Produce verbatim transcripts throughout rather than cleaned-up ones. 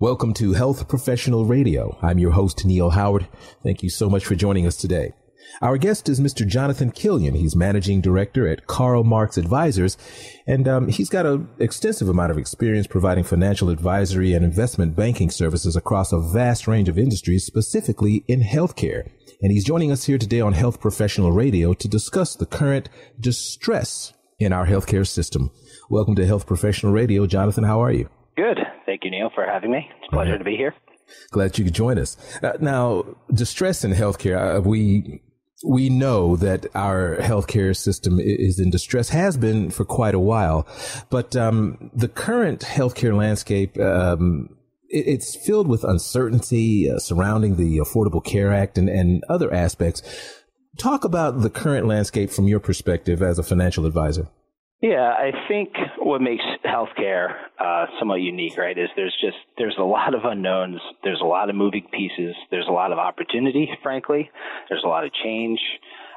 Welcome to Health Professional Radio. I'm your host, Neal Howard. Thank you so much for joining us today. Our guest is Mister Jonathan Killion. He's managing director at Carl Marks Advisors, and um, he's got an extensive amount of experience providing financial advisory and investment banking services across a vast range of industries, specifically in healthcare. And he's joining us here today on Health Professional Radio to discuss the current distress in our healthcare system. Welcome to Health Professional Radio. Jonathan, how are you? Good. Thank you, Neal, for having me. It's a pleasure to be here. Glad you could join us. Uh, now, distress in healthcare, uh, we... We know that our healthcare system is in distress, has been for quite a while, but um, the current healthcare landscape, um, it, it's filled with uncertainty uh, surrounding the Affordable Care Act and, and other aspects. Talk about the current landscape from your perspective as a financial advisor. Yeah, I think what makes healthcare uh, somewhat unique, right, is there's just there's a lot of unknowns. There's a lot of moving pieces. There's a lot of opportunity, frankly. There's a lot of change,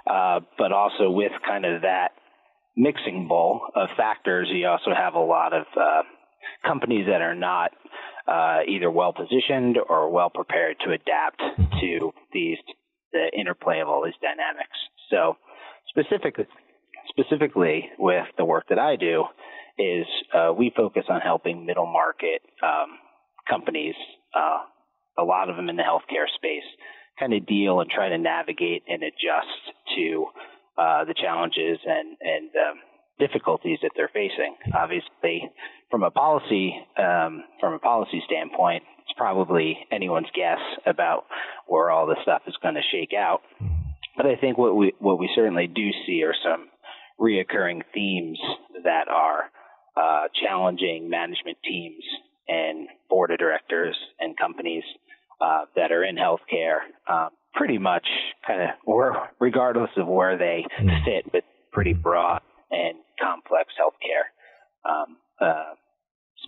uh, but also with kind of that mixing bowl of factors, you also have a lot of uh, companies that are not uh, either well positioned or well prepared to adapt to these the interplay of all these dynamics. So specifically. Specifically, with the work that I do, is uh, we focus on helping middle market um, companies, uh, a lot of them in the healthcare space, kind of deal and try to navigate and adjust to uh, the challenges and, and um, difficulties that they're facing. Obviously, from a policy um, from a policy standpoint, it's probably anyone's guess about where all this stuff is going to shake out. But I think what we what we certainly do see are some reoccurring themes that are uh, challenging management teams and board of directors and companies uh, that are in healthcare, uh, pretty much kind of, or regardless of where they sit, but pretty broad and complex healthcare um, uh,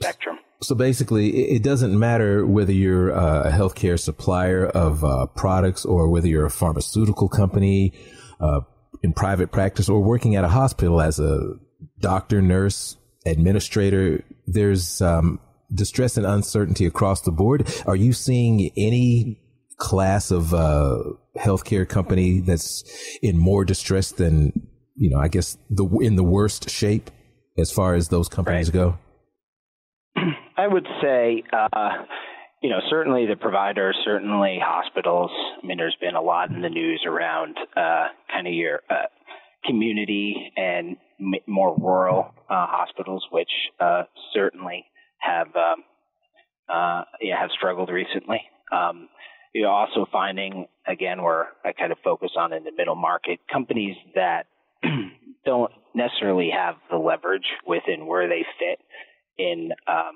spectrum. So basically, it doesn't matter whether you're a healthcare supplier of uh, products or whether you're a pharmaceutical company, uh, in private practice, or working at a hospital as a doctor, nurse, administrator. There's um, distress and uncertainty across the board. Are you seeing any class of uh, healthcare company that's in more distress than, you know, I guess the in the worst shape as far as those companies right. go? I would say, uh, you know, certainly the providers, certainly hospitals. I mean, there's been a lot in the news around uh, kind of your uh, community and m- more rural uh, hospitals, which uh, certainly have um, uh, yeah, have struggled recently. Um, you're also finding, again, where I kind of focus on in the middle market, companies that don't necessarily have the leverage within where they fit in um,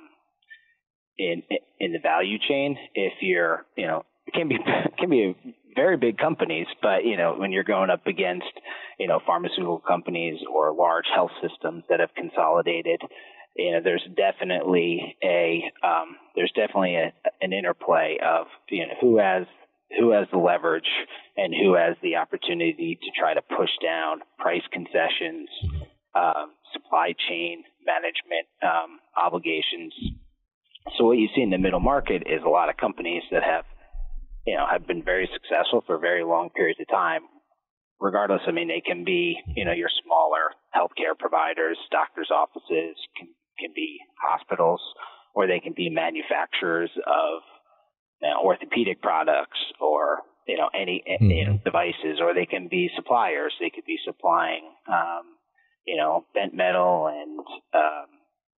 in in the value chain. If you're, you know, it can be can be very big companies, but you know, when you're going up against, you know, pharmaceutical companies or large health systems that have consolidated, you know, there's definitely a um, there's definitely a, an interplay of, you know, who has who has the leverage and who has the opportunity to try to push down price concessions, um, supply chain management um, obligations. So what you see in the middle market is a lot of companies that have, you know, have been very successful for very long periods of time. Regardless, I mean, they can be, you know, your smaller healthcare providers, doctors' offices, can can be hospitals, or they can be manufacturers of, you know, orthopedic products or, you know, any mm-hmm. you know, devices, or they can be suppliers. They could be supplying, um, you know, bent metal and um,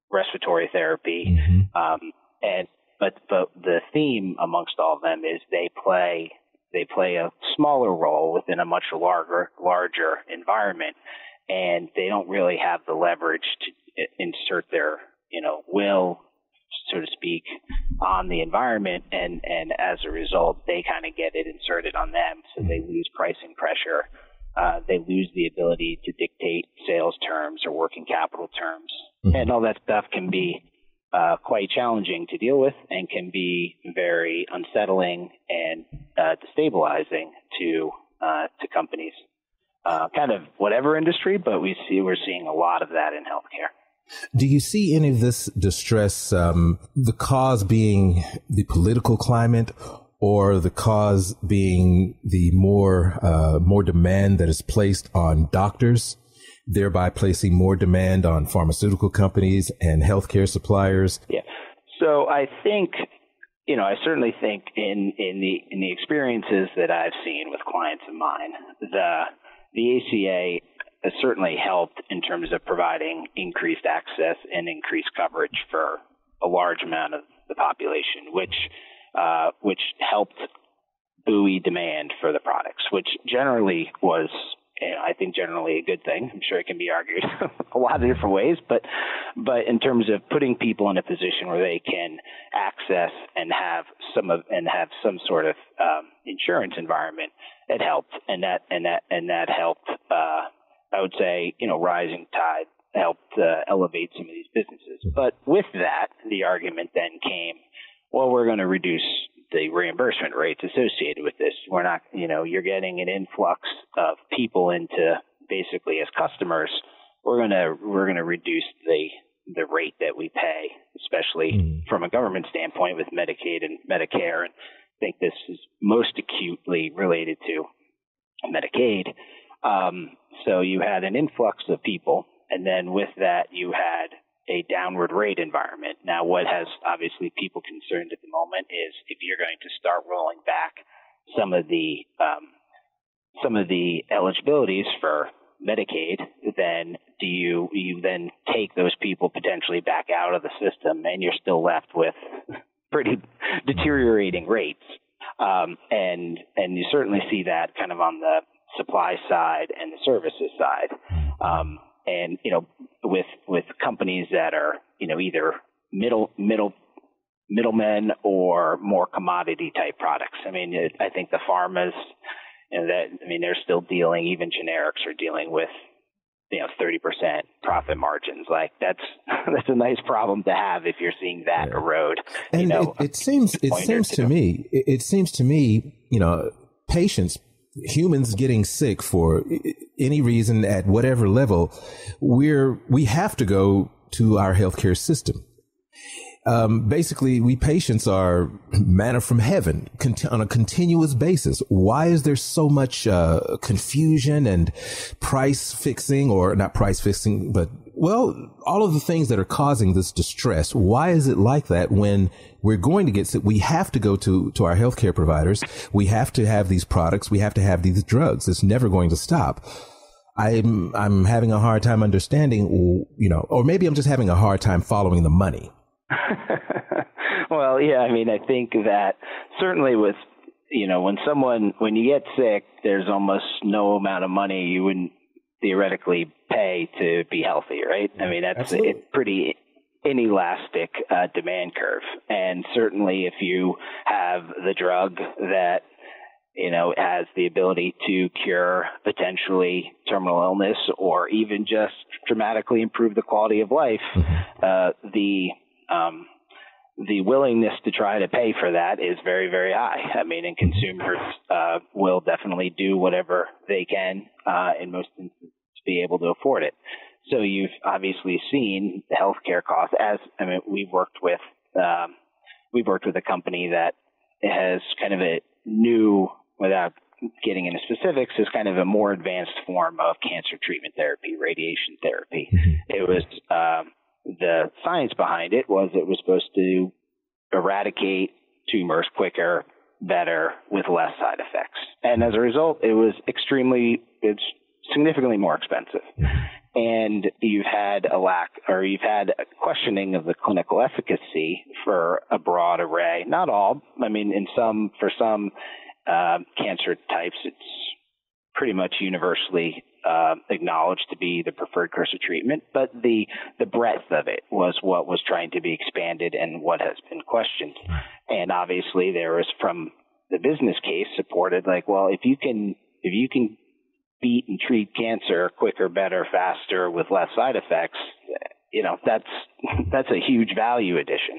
respiratory therapy. Mm-hmm. Um, and but but the theme amongst all of them is they play they play a smaller role within a much larger larger environment, and they don't really have the leverage to insert their, you know, will, so to speak, on the environment, and, and as a result, they kind of get it inserted on them, so they lose pricing pressure. Uh, they lose the ability to dictate sales terms or working capital terms. Mm-hmm. And all that stuff can be uh, quite challenging to deal with and can be very unsettling and uh, destabilizing to uh, to companies, uh, kind of whatever industry, but we see, we're seeing a lot of that in healthcare. Do you see any of this distress, um, the cause being the political climate, or the cause being the more uh, more demand that is placed on doctors, thereby placing more demand on pharmaceutical companies and healthcare suppliers? Yeah. So I think, you know, I certainly think in in the in the experiences that I've seen with clients of mine, the the A C A has certainly helped in terms of providing increased access and increased coverage for a large amount of the population, which uh, which helped buoy demand for the products, which generally was, you know, I think, generally a good thing. I'm sure it can be argued a lot of different ways, but but in terms of putting people in a position where they can access and have some of and have some sort of um, insurance environment, it helped, and that and that and that helped. Uh, I would say, you know, rising tide helped uh, elevate some of these businesses. But with that, the argument then came, well, we're going to reduce the reimbursement rates associated with this. We're not, you know, you're getting an influx of people into basically as customers. We're going to we're going to reduce the the rate that we pay, especially mm. from a government standpoint with Medicaid and Medicare. And I think this is most acutely related to Medicaid. Um, so you had an influx of people, and then with that you had a downward rate environment. Now, what has obviously people concerned at the moment is if you're going to start rolling back some of the um, some of the eligibilities for Medicaid, then do you you then take those people potentially back out of the system, and you're still left with pretty deteriorating rates, um, and and you certainly see that kind of on the supply side and the services side, um, and you know, with with companies that are you know either middle middle middlemen or more commodity type products. I mean, it, I think the pharmas, you know, that I mean, they're still dealing. Even generics are dealing with you know thirty percent profit margins. Like that's that's a nice problem to have if you're seeing that yeah. erode. And you know, it, it seems it seems to me it, it seems to me you know patients. Humans getting sick for any reason at whatever level, we're we have to go to our healthcare system. Um, basically, we patients are manna from heaven cont- on a continuous basis. Why is there so much uh, confusion and price fixing, or not price fixing, but well, all of the things that are causing this distress? Why is it like that when we're going to get sick? We have to go to, to our healthcare providers. We have to have these products. We have to have these drugs. It's never going to stop. I'm, I'm having a hard time understanding, you know, or maybe I'm just having a hard time following the money. Well, yeah, I mean, I think that certainly with, you know, when someone, when you get sick, there's almost no amount of money you wouldn't theoretically pay to be healthy, right? I mean, that's a pretty inelastic uh, demand curve. And certainly if you have the drug that, you know, has the ability to cure potentially terminal illness or even just dramatically improve the quality of life, uh, the um, the willingness to try to pay for that is very, very high. I mean, and consumers uh, will definitely do whatever they can uh, in most instances to be able to afford it. So you've obviously seen the healthcare costs. As I mean, we've worked with um, we've worked with a company that has kind of a new, without getting into specifics, is kind of a more advanced form of cancer treatment therapy, radiation therapy. It was. Um, The science behind it was it was supposed to eradicate tumors quicker, better, with less side effects. And as a result, it was extremely, it's significantly more expensive. And you've had a lack, or you've had a questioning of the clinical efficacy for a broad array. Not all. I mean, in some, for some uh, cancer types, it's pretty much universally Uh, acknowledged to be the preferred course of treatment, but the the breadth of it was what was trying to be expanded and what has been questioned. And obviously, there was from the business case supported, like, well, if you can if you can beat and treat cancer quicker, better, faster, with less side effects, you know, that's that's a huge value addition.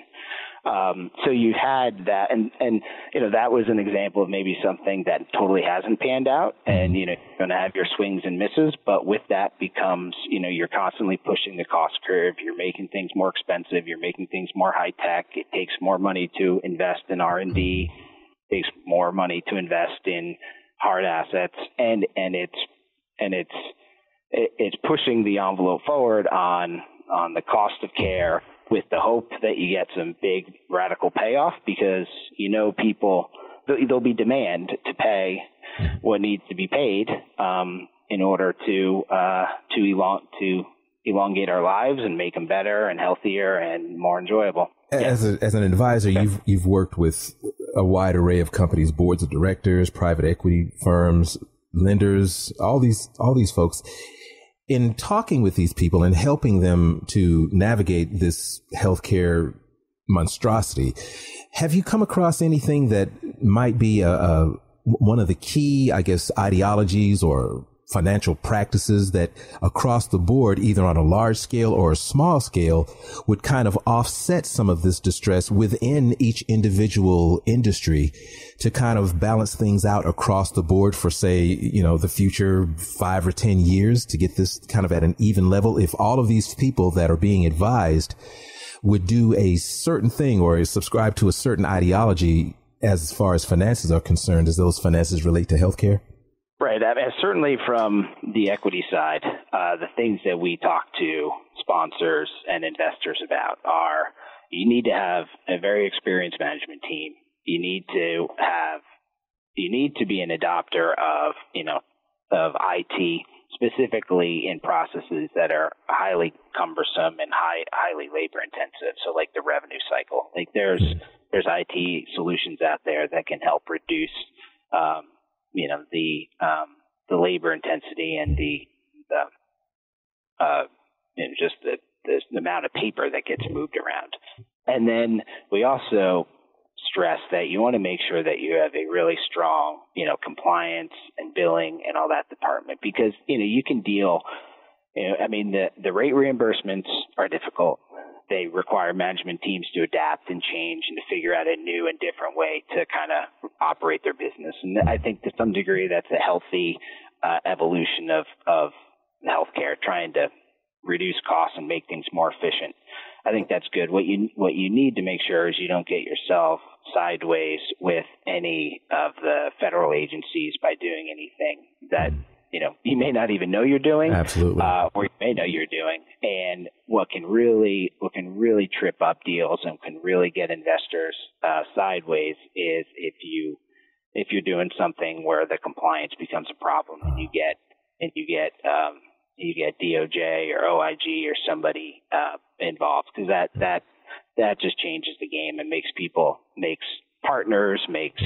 Um, so you had that, and, and, you know, that was an example of maybe something that totally hasn't panned out, and, you know, you're going to have your swings and misses, but with that becomes, you know, you're constantly pushing the cost curve, you're making things more expensive, you're making things more high tech, it takes more money to invest in R and D, it takes more money to invest in hard assets, and, and it's, and it's, it's pushing the envelope forward on, on the cost of care, with the hope that you get some big radical payoff, because you know people, there'll be demand to pay what needs to be paid um, in order to uh, to, elong- to elongate our lives and make them better and healthier and more enjoyable. As a, as an advisor, okay. you've you've worked with a wide array of companies, boards of directors, private equity firms, lenders, all these all these folks. In talking with these people and helping them to navigate this healthcare monstrosity, have you come across anything that might be a, a, one of the key, I guess, ideologies or financial practices that across the board, either on a large scale or a small scale, would kind of offset some of this distress within each individual industry to kind of balance things out across the board for, say, you know, the future five or ten years to get this kind of at an even level? If all of these people that are being advised would do a certain thing or subscribe to a certain ideology as far as finances are concerned, as those finances relate to healthcare? Right. I mean, certainly from the equity side, uh, the things that we talk to sponsors and investors about are you need to have a very experienced management team. You need to have you need to be an adopter of, you know, of I T, specifically in processes that are highly cumbersome and high, highly labor intensive. So like the revenue cycle, like there's there's I T solutions out there that can help reduce um you know, the um, the labor intensity and the, the uh, you know, just the, the, the amount of paper that gets moved around. And then we also stress that you want to make sure that you have a really strong, you know, compliance and billing and all that department, because, you know, you can deal, you know, I mean, the, the rate reimbursements are difficult. They require management teams to adapt and change and to figure out a new and different way to kind of operate their business. And I think to some degree that's a healthy uh, evolution of, of healthcare, trying to reduce costs and make things more efficient. I think that's good. What you what you need to make sure is you don't get yourself sideways with any of the federal agencies by doing anything that you know, you may not even know you're doing, absolutely, uh, or you may know you're doing. And what can really, what can really trip up deals and can really get investors uh, sideways is if you, if you're doing something where the compliance becomes a problem and you get, and you get, um, you get D O J or O I G or somebody uh, involved, because that, that, that just changes the game and makes people, makes partners, makes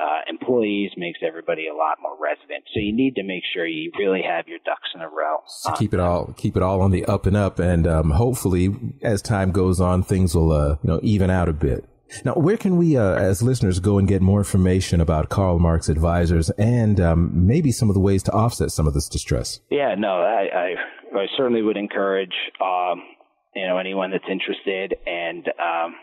uh, employees, makes everybody a lot more resident. So you need to make sure you really have your ducks in a row. So keep it all, keep it all on the up and up, and um, hopefully, as time goes on, things will uh, you know even out a bit. Now, where can we, uh, as listeners, go and get more information about Carl Marks Advisors and um, maybe some of the ways to offset some of this distress? Yeah, no, I, I, I certainly would encourage um, you know anyone that's interested and. Um,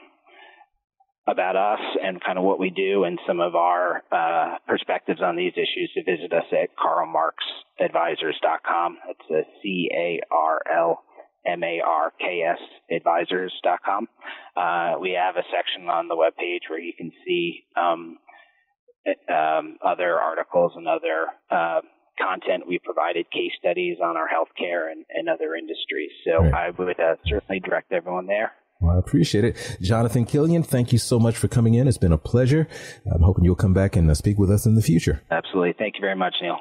about us and kind of what we do and some of our uh, perspectives on these issues to visit us at Carl Marks Advisors dot com. It's a C A R L M A R K S advisors dot com. Uh, we have a section on the webpage where you can see um, um, other articles and other uh, content. We provided case studies on our healthcare and, and other industries. So right. I would uh, certainly direct everyone there. Well, I appreciate it. Jonathan Killion, thank you so much for coming in. It's been a pleasure. I'm hoping you'll come back and uh, speak with us in the future. Absolutely. Thank you very much, Neil.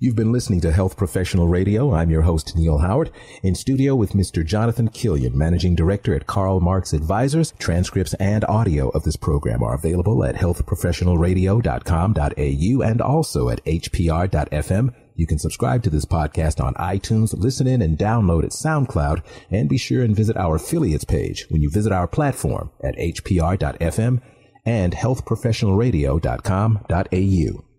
You've been listening to Health Professional Radio. I'm your host, Neal Howard, in studio with Mister Jonathan Killion, Managing Director at Carl Marks Advisors. Transcripts and audio of this program are available at health professional radio dot com dot a u and also at h p r dot f m. You can subscribe to this podcast on iTunes, listen in and download at SoundCloud, and be sure and visit our affiliates page when you visit our platform at h p r dot f m and health professional radio dot com dot a u.